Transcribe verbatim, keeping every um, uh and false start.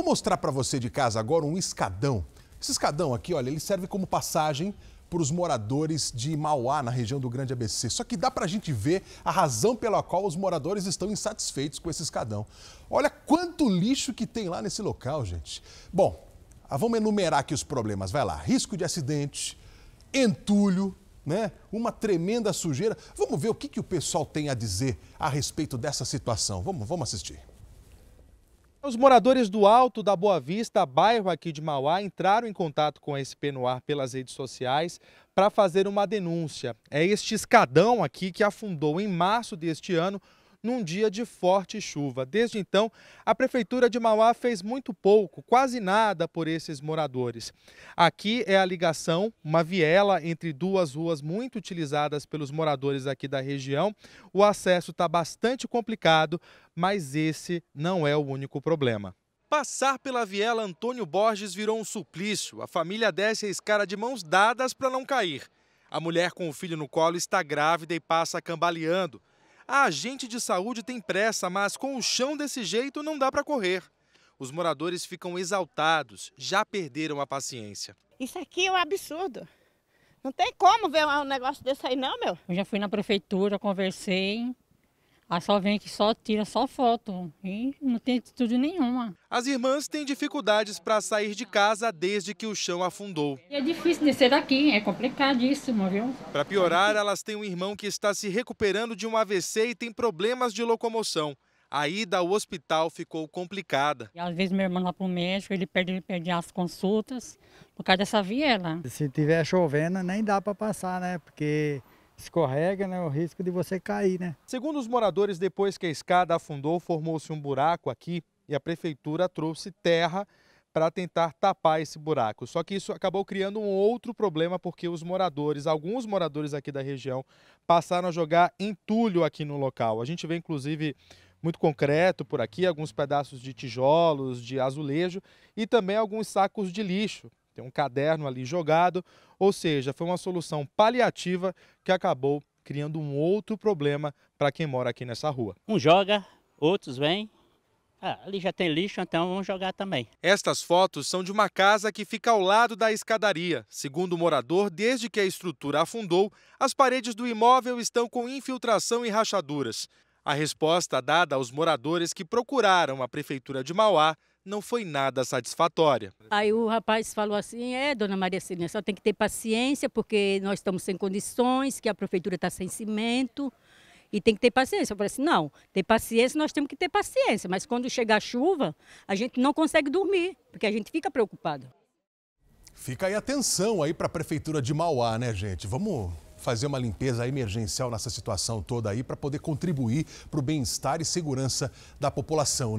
Vou mostrar para você de casa agora um escadão. Esse escadão aqui, olha, ele serve como passagem para os moradores de Mauá, na região do Grande A B C. Só que dá para a gente ver a razão pela qual os moradores estão insatisfeitos com esse escadão. Olha quanto lixo que tem lá nesse local, gente. Bom, vamos enumerar aqui os problemas. Vai lá, risco de acidente, entulho, né? Uma tremenda sujeira. Vamos ver o que, que o pessoal tem a dizer a respeito dessa situação. Vamos, vamos assistir. Os moradores do Alto da Boa Vista, bairro aqui de Mauá, entraram em contato com a S P no Ar pelas redes sociais para fazer uma denúncia. É este escadão aqui que afundou em março deste ano, num dia de forte chuva. Desde então, a Prefeitura de Mauá fez muito pouco, quase nada por esses moradores. Aqui é a ligação, uma viela entre duas ruas muito utilizadas pelos moradores aqui da região. O acesso está bastante complicado, mas esse não é o único problema. Passar pela viela Antônio Borges virou um suplício. A família desce a escada de mãos dadas para não cair. A mulher com o filho no colo está grávida e passa cambaleando. A agente de saúde tem pressa, mas com o chão desse jeito não dá para correr. Os moradores ficam exaltados, já perderam a paciência. Isso aqui é um absurdo. Não tem como ver um negócio desse aí não, meu. Eu já fui na prefeitura, conversei, aí só vem que só tira só foto e não tem atitude nenhuma. As irmãs têm dificuldades para sair de casa desde que o chão afundou. É difícil descer daqui, é complicadíssimo, viu? Para piorar, elas têm um irmão que está se recuperando de um A V C e tem problemas de locomoção. A ida ao hospital ficou complicada. E às vezes meu irmão lá para o médico, ele perde, ele perde as consultas por causa dessa viela. Se tiver chovendo, nem dá para passar, né? Porque escorrega, né? O risco de você cair, né? Segundo os moradores, depois que a escada afundou, formou-se um buraco aqui e a prefeitura trouxe terra para tentar tapar esse buraco. Só que isso acabou criando um outro problema, porque os moradores, alguns moradores aqui da região, passaram a jogar entulho aqui no local. A gente vê, inclusive, muito concreto por aqui, alguns pedaços de tijolos, de azulejo e também alguns sacos de lixo. Tem um caderno ali jogado, ou seja, foi uma solução paliativa que acabou criando um outro problema para quem mora aqui nessa rua. Um joga, outros vêm, ah, ali já tem lixo, então vamos jogar também. Estas fotos são de uma casa que fica ao lado da escadaria. Segundo o morador, desde que a estrutura afundou, as paredes do imóvel estão com infiltração e rachaduras. A resposta dada aos moradores que procuraram a Prefeitura de Mauá não foi nada satisfatória. Aí o rapaz falou assim, é, dona Maria Celina, só tem que ter paciência, porque nós estamos sem condições, que a prefeitura está sem cimento, e tem que ter paciência. Eu falei assim, não, ter paciência, nós temos que ter paciência, mas quando chegar a chuva, a gente não consegue dormir, porque a gente fica preocupado. Fica aí atenção aí para a Prefeitura de Mauá, né, gente? Vamos fazer uma limpeza emergencial nessa situação toda aí, para poder contribuir para o bem-estar e segurança da população, né?